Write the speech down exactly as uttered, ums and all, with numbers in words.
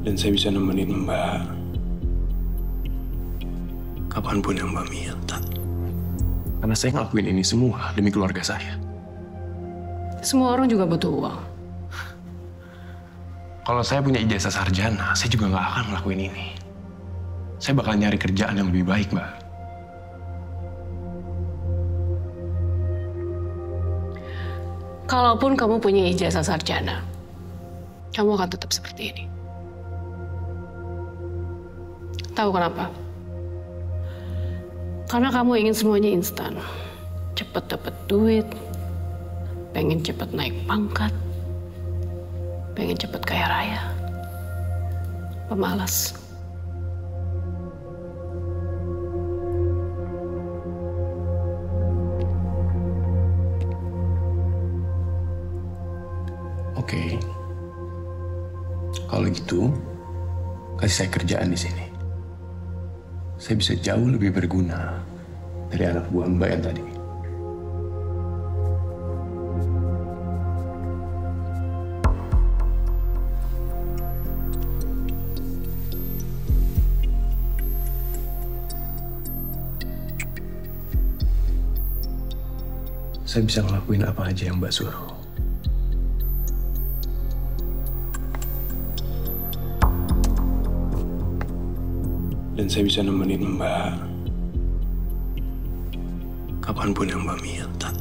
Dan saya bisa nemenin Mbak kapanpun yang Mbak minta. Karena saya ngelakuin ini semua demi keluarga saya. Semua orang juga butuh uang. Kalau saya punya ijazah sarjana, saya juga nggak akan ngelakuin ini. Saya bakal nyari kerjaan yang lebih baik, Mbak. Kalaupun kamu punya ijazah sarjana, kamu akan tetap seperti ini. Tahu kenapa? Karena kamu ingin semuanya instan. Cepet dapat duit, pengen cepet naik pangkat, pengen cepet kaya raya. Pemalas. Oke. Kalau gitu, kasih saya kerjaan di sini. Saya bisa jauh lebih berguna dari anak buah Mbak yang tadi. Saya bisa ngelakuin apa aja yang Mbak suruh. Dan saya bisa nemenin Mbak kapanpun yang Mbak minta.